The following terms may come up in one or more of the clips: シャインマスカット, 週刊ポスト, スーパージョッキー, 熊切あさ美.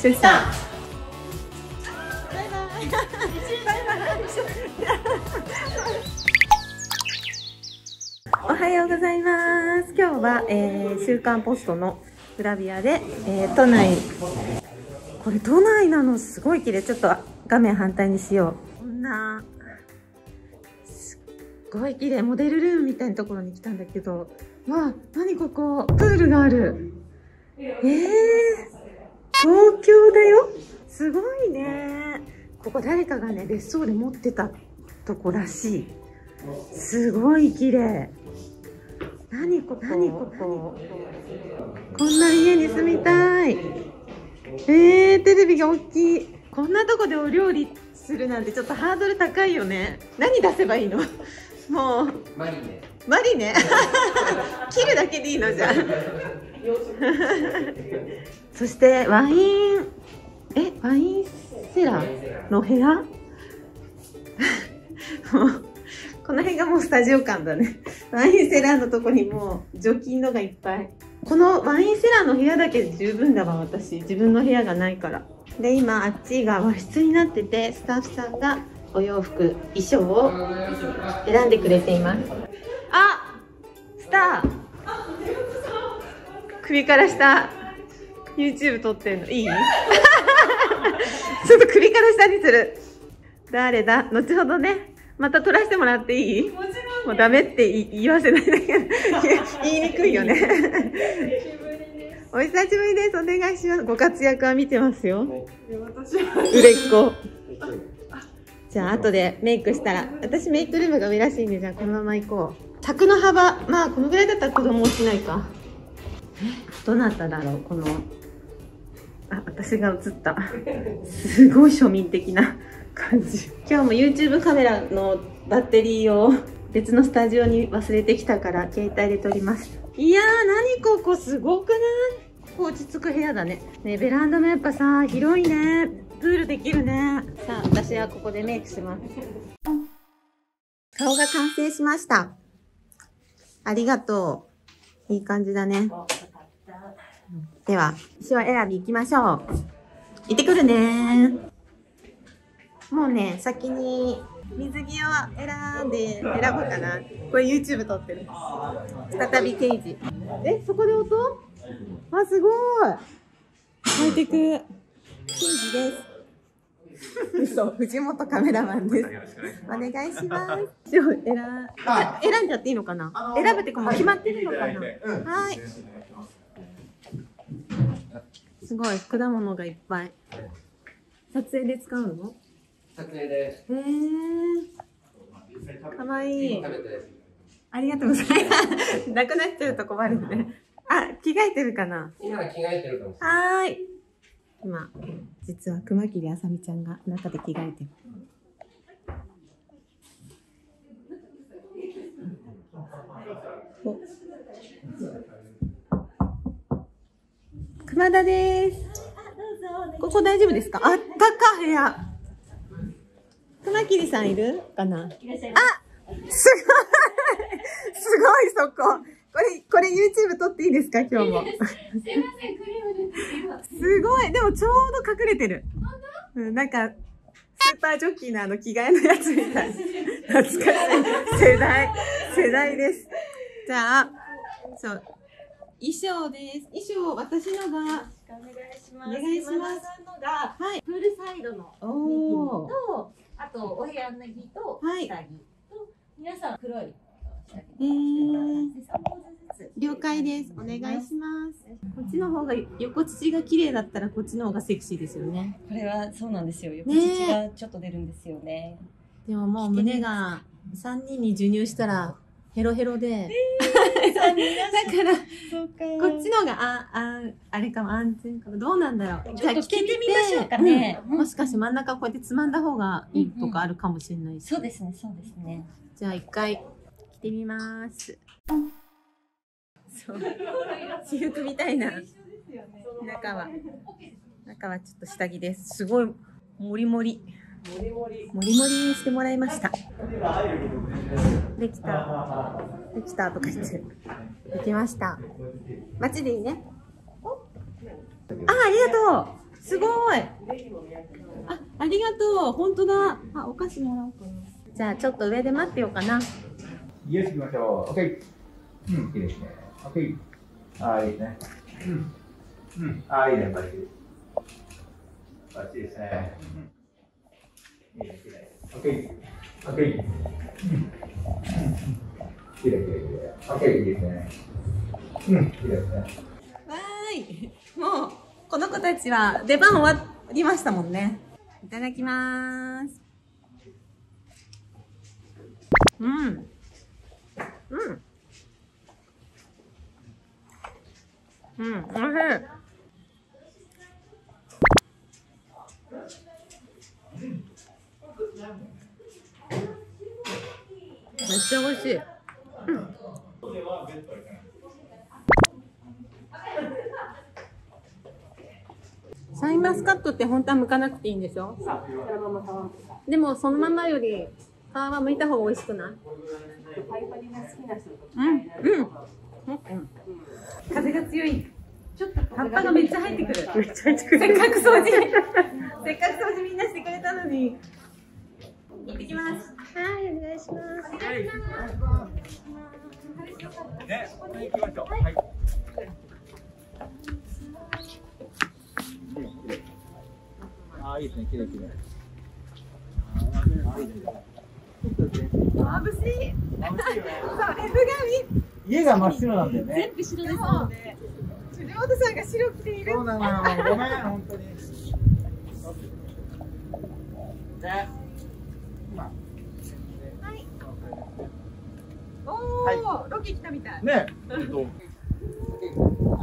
出産。バイバイ。おはようございます。今日は、週刊ポストのグラビアで、都内。これ都内なのすごい綺麗。ちょっと画面反対にしよう。こんな。すっごい綺麗、モデルルームみたいなところに来たんだけど。わあ、何ここ、プールがある。東京だよ。すごいね。ここ誰かがね、別荘で持ってたとこらしい。すごい綺麗。何ここ、何ここ。こんな家に住みたい。テレビが大きい。こんなとこでお料理するなんてちょっとハードル高いよね。何出せばいいの？もう。マリネ。マリネ。切るだけでいいのじゃん。そしてワインセラーの部屋。もうこの辺がもうスタジオ感だね。ワインセラーのとこにもう除菌のがいっぱい。このワインセラーの部屋だけで十分だわ。私自分の部屋がないから。で今あっちが和室になってて、スタッフさんがお洋服衣装を選んでくれています。あ、スター首から下 YouTube 撮ってんのいい？ちょっと首から下にする。誰だ？後ほどね、また撮らせてもらっていい？もちろんね。もうダメって言わせないだけ言いにくいよね。お久しぶりです。お願いします。ご活躍は見てますよ。売れっ子。じゃあ後でメイクしたら、私メイクルームが上らしいんで、じゃあこのまま行こう。柵の幅、まあこのぐらいだったら子供落ちないか。どなただろうこの。あ、私が映った。すごい庶民的な感じ。今日も YouTube カメラのバッテリーを別のスタジオに忘れてきたから携帯で撮ります。いやー、何ここ、すごくない？ここ落ち着く部屋だね。ね、ベランダもやっぱさ広いね。プールできるね。さあ私はここでメイクします。顔が完成しました。ありがとう。いい感じだね。では、衣装選び行きましょう。行ってくるね。もうね、先に水着を選ぼうかな。これ YouTube 撮ってる。再びケージ。え、そこで音？あ、すごい。ハイテク。ケージです。嘘、藤本カメラマンです。お願いします。衣装選んじゃっていいのかな？選ぶってかもう決まってるのかな？はい。すごい、果物がいっぱい。撮影で使うの？撮影で。かわいい。ありがとうございます。なくなっちゃうと困るね。あ、着替えてるかな？今着替えてるかもしれない。はい。今、実は熊切あさみちゃんが中で着替えてる。お。熊田です。ここ大丈夫ですか？あったか、部屋。熊切さんいるかな？あ、すごい。すごい、そこ。これ YouTube 撮っていいですか？今日も。すいません、クリームです。すごい。でもちょうど隠れてる。うん、なんか、スーパージョッキーのあの着替えのやつみたい。懐かしい。世代です。じゃあ、そう。衣装です。衣装、私のが。お願いします。お願いします。のが、はい、プールサイドのお着と、あとお部屋の着と、はい、下着と、皆さん黒い。了解です。お願いします。こっちの方が横乳が綺麗だったら、こっちの方がセクシーですよね。これはそうなんですよ。横乳がちょっと出るんですよね。でももう胸が3人に授乳したら、ヘロヘロで。だからこっちの方があれかも、安全かも。どうなんだろう。じゃあ着てみましょうかね。もしかして真ん中をこうやってつまんだ方がいいとかあるかもしれない。そうですね、そうですね。じゃあ一回着てみます。そう私服みたいな。中はちょっと下着です。すごいモリモリモリモリしてもらいました。できたとか言って。できました。街でいいね。あ、ありがとう。すごい。あ、ありがとう。本当だ。あ、お菓子もらおうかな。じゃあちょっと上で待ってようかな。イエス行きましょう。オッケー。うん、いいですね。オッケー。ああ、いいですね。うん。うん。ああ、いいね。バッチリ。バッチリですね。うん。いいね。オッケー。オッケー。うん。きれいきれいきれい。オッケー、いいですね。うん。きれいですね。わーい。もう、この子たちは出番終わりましたもんね。いただきます。うん。うん。うん、おいしい。めっちゃおいしい。うん。シャインマスカットって本当は剥かなくていいんでしょ？でもそのままより皮は剥いた方が美味しくない？うん、うん。風が強い。ちょっと葉っぱがめっちゃ入ってくる。めっちゃ入ってくる。せっかく掃除みんなしてくれたのに。行ってきます。はい、お願いします。はい。ね、行きましょう。はい。ああ、いいですね。きれいきれい。まぶしい。家が真っ白なんだよね。全部白ですもんね。藤本さんが白着ている。そうなの。ごめん、本当に。ね。はい。おお、ロケ来たみたい。ね。あと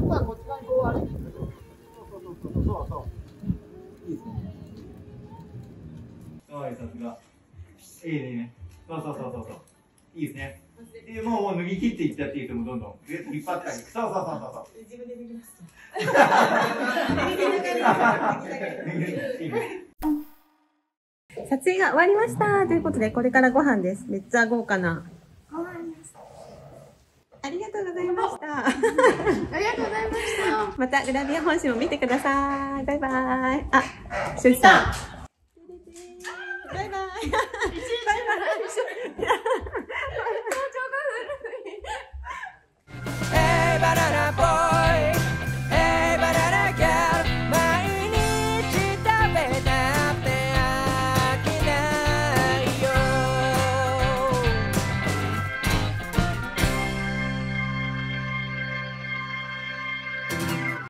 はこちらにこうあれ。そう。いいですね。可愛い、さすが。いいね。そう。いいですね。もう脱ぎ切っていったっていう人もどんどん引っ張ったり、そう。自分で脱ぎます。撮影が終わりましたということで、これからご飯です。めっちゃ豪華な。ありがとうございました。またグラビア本誌も見てください。バイバイ。あ、しゅうさん。バイバイ。バイバイ。バナナボーイ